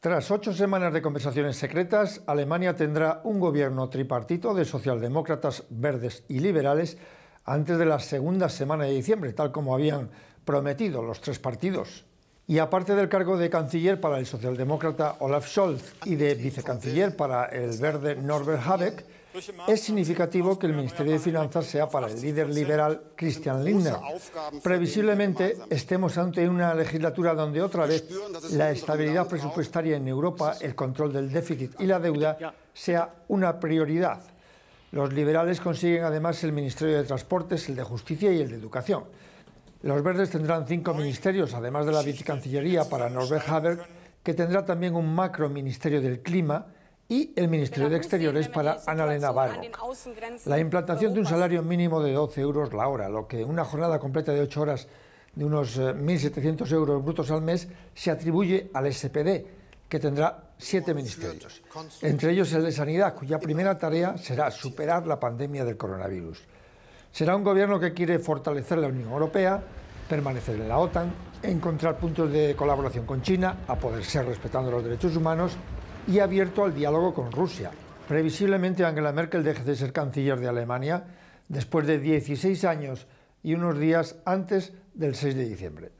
Tras 8 semanas de conversaciones secretas, Alemania tendrá un gobierno tripartito de socialdemócratas, verdes y liberales antes de la segunda semana de diciembre, tal como habían prometido los tres partidos. Y aparte del cargo de canciller para el socialdemócrata Olaf Scholz y de vicecanciller para el verde Norbert Habeck, es significativo que el Ministerio de Finanzas sea para el líder liberal Christian Lindner. Previsiblemente estemos ante una legislatura donde otra vez la estabilidad presupuestaria en Europa, el control del déficit y la deuda sea una prioridad. Los liberales consiguen además el Ministerio de Transportes, el de Justicia y el de Educación. Los verdes tendrán 5 ministerios, además de la vicecancillería para Norbert Habeck, que tendrá también un macro ministerio del clima y el Ministerio de Exteriores para Annalena Baerbock. La implantación de un salario mínimo de 12 euros la hora, lo que una jornada completa de 8 horas de unos 1.700 euros brutos al mes se atribuye al SPD, que tendrá 7 ministerios. Entre ellos el de Sanidad, cuya primera tarea será superar la pandemia del coronavirus. Será un gobierno que quiere fortalecer la Unión Europea, permanecer en la OTAN, encontrar puntos de colaboración con China, a poder ser respetando los derechos humanos y abierto al diálogo con Rusia. Previsiblemente Angela Merkel deje de ser canciller de Alemania después de 16 años y unos días antes del 6 de diciembre.